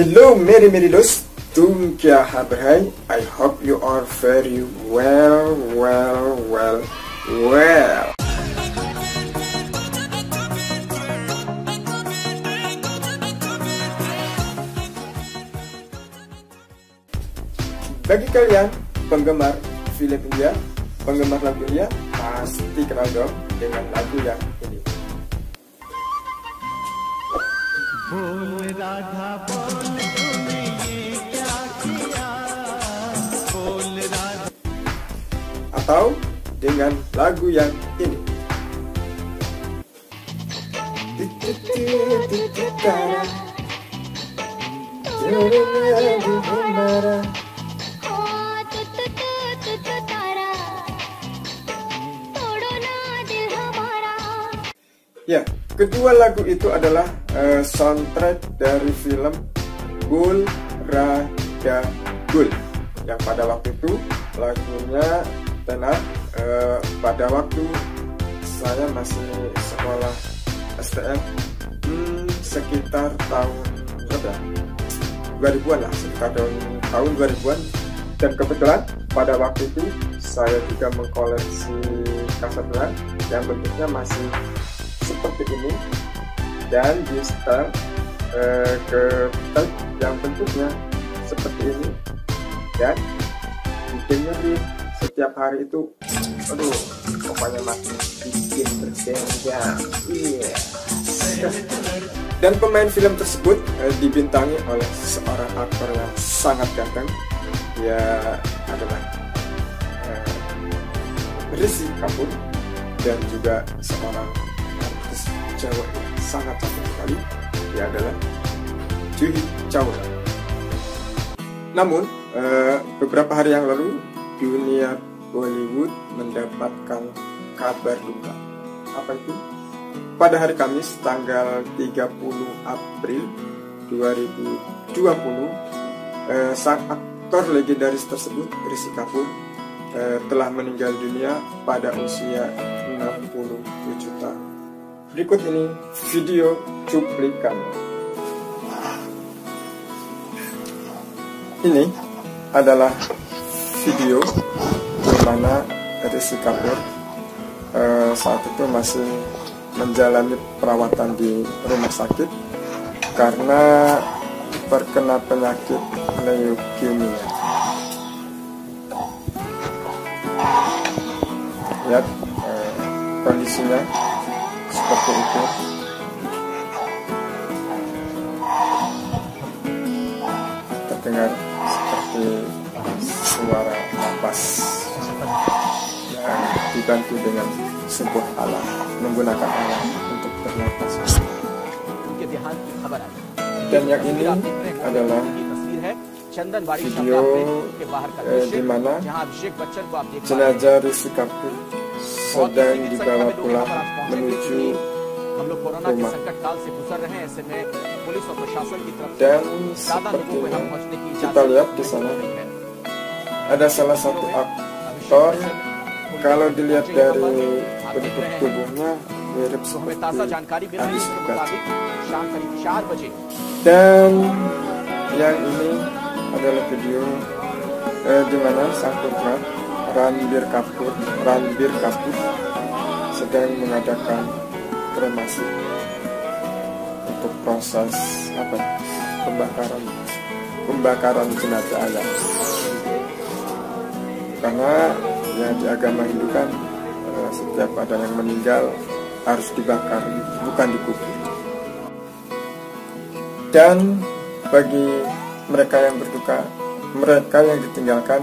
Hello मेरे दोस्त, तुम क्या हाल है? I hope you are very well. Bagi kalian penggemar film India, penggemar lagu India pasti kenal dong dengan lagu yang ini. Atau dengan lagu yang ini. Ya, kedua lagu itu adalah soundtrack dari film Gul Raja Gul yang pada waktu itu lagunya tenar. Pada waktu saya masih sekolah STM, sekitar tahun berapa? 2000-an lah, sekitar tahun 2000-an. Dan kebetulan pada waktu itu saya juga mengkoleksi kaset belang yang bentuknya masih seperti ini dan di setel ke tel yang bentuknya seperti ini dan bikin nyeri setiap hari itu. Aduh, pokoknya masih bikin bersenjang. Iya. Dan pemain film tersebut dibintangi oleh seorang aktor yang sangat ganteng. Dia adalah Rishi Kapoor dan juga seorang cewek sangat cantik sekali, dia adalah Chirag Chaudhary. Namun beberapa hari yang lalu dunia Bollywood mendapatkan kabar duka. Apa itu? Pada hari Kamis tanggal 30 April 2020 sang aktor legendaris tersebut Rishi Kapoor telah meninggal dunia pada usia 67 tahun. Berikut ini video cuplikan. Ini adalah video di mana Rishi Kapoor saat itu masih menjalani perawatan di rumah sakit karena terkena penyakit leukemia. Lihat kondisinya. Seperti itu. Terdengar seperti suara napas yang dibantu dengan sebuah alat, menggunakan alat untuk bernapas. Dan yang ini adalah video di mana jenazah Rishi Kapoor sedang dibawa pulang menuju rumah. Dan sepertinya kita lihat di sana ada salah satu aktor, kalau dilihat dari bentuk tubuhnya mirip seperti Aris Bugatti. Dan yang ini adalah video di mana sang putra Ranbir Kapoor sedang mengadakan kremasi untuk proses pembakaran jenazah ayam, karena yang di agama Hindu kan setiap ada yang meninggal harus dibakar, bukan dikubur. Dan bagi mereka yang berduka, mereka yang ditinggalkan,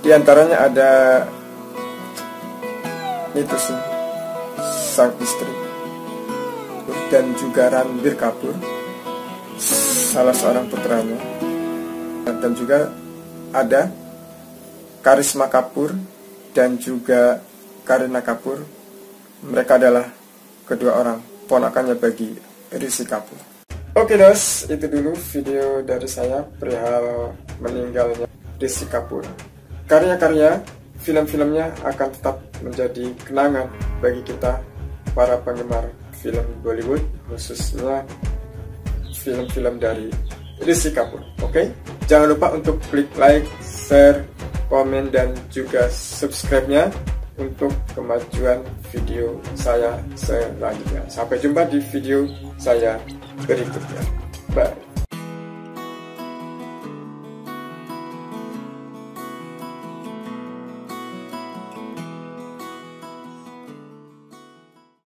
di antaranya ada itu sih, sang istri dan juga Ranbir Kapoor, salah seorang putranya, dan juga ada Karisma Kapoor dan juga Karina Kapoor. Mereka adalah kedua orang ponakannya bagi Rishi Kapoor. Oke dos, itu dulu video dari saya perihal meninggalnya Rishi Kapoor. Karya-karya, film-filmnya akan tetap menjadi kenangan bagi kita para penggemar film Bollywood, khususnya film-film dari Rishi Kapoor. Oke, jangan lupa untuk klik like, share, komen, dan juga subscribe-nya untuk kemajuan video saya selanjutnya. Sampai jumpa di video saya berikutnya. Bye.